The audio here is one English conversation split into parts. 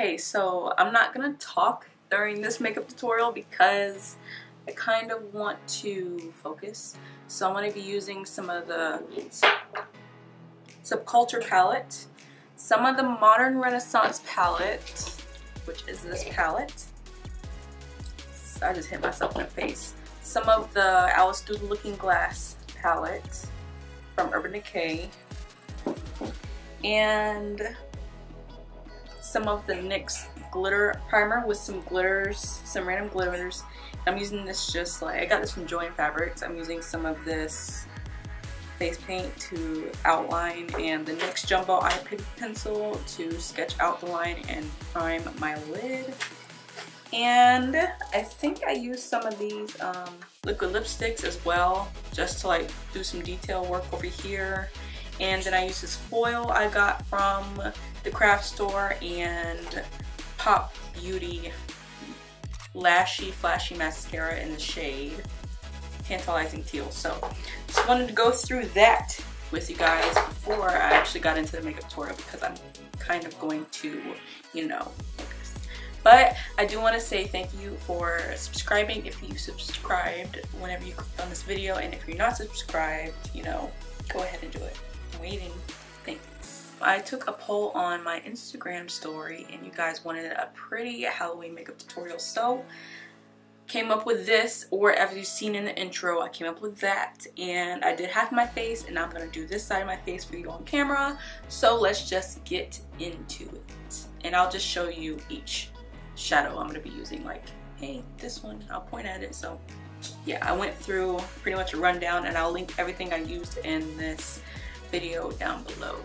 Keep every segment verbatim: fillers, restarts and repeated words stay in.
Okay, so I'm not gonna talk during this makeup tutorial because I kind of want to focus. So I'm gonna be using some of the Subculture palette, some of the Modern Renaissance palette, which is this palette. So I just hit myself in the face. Some of the Alice Through the Looking Glass palette from Urban Decay, and some of the NYX glitter primer with some glitters, some random glitters. I'm using this just like, I got this from Joann Fabrics. I'm using some of this face paint to outline and the NYX Jumbo Eye Pencil to sketch out the line and prime my lid. And I think I used some of these um, liquid lipsticks as well, just to like do some detail work over here. And then I used this foil I got from the craft store and Pop Beauty Lashy Flashy Mascara in the shade Tantalizing Teal. So just wanted to go through that with you guys before I actually got into the makeup tutorial, because I'm kind of going to, you know, focus. But I do want to say thank you for subscribing if you subscribed whenever you clicked on this video, and if you're not subscribed, you know, go ahead and do it. I'm waiting. Thanks. I took a poll on my Instagram story and you guys wanted a pretty Halloween makeup tutorial, so came up with this, or as you've seen in the intro, I came up with that. And I did half my face, and I'm gonna do this side of my face for you on camera. So let's just get into it. And I'll just show you each shadow I'm gonna be using. Like, hey, this one, I'll point at it. So yeah, I went through pretty much a rundown, and I'll link everything I used in this video down below.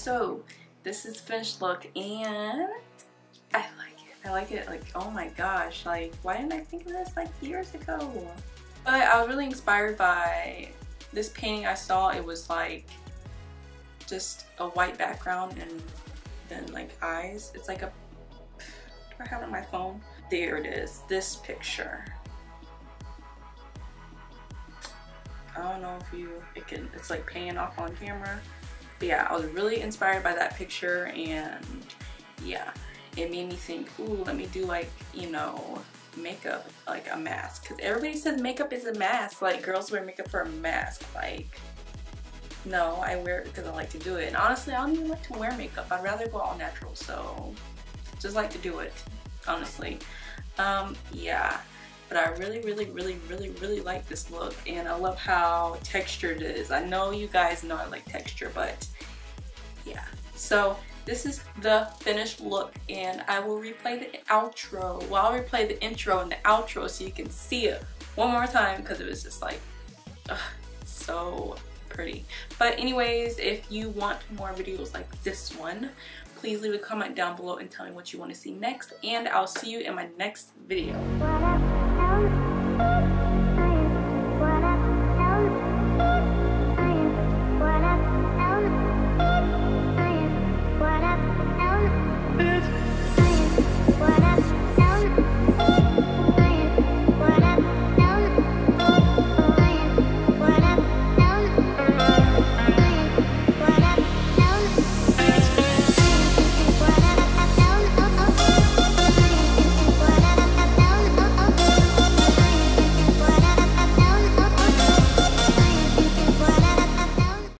So this is the finished look, and I like it. I like it. Like, oh my gosh, like, why didn't I think of this like years ago? But I was really inspired by this painting I saw. It was like just a white background and then like eyes. It's like a, do I have it on my phone? There it is, this picture. I don't know if you, it can, it's like paying off on camera. But yeah, I was really inspired by that picture, and yeah, it made me think, ooh, let me do like, you know, makeup, like a mask. Cause everybody says makeup is a mask. Like, girls wear makeup for a mask. Like, no, I wear it because I like to do it. And honestly, I don't even like to wear makeup. I'd rather go all natural. So just like to do it, honestly. Um, yeah. But I really, really, really, really, really like this look, and I love how textured it is. I know you guys know I like texture, but yeah. So this is the finished look, and I will replay the outro. Well, I'll replay the intro and the outro so you can see it one more time, because it was just like, ugh, so pretty. But anyways, if you want more videos like this one, please leave a comment down below and tell me what you want to see next, and I'll see you in my next video. Thank you.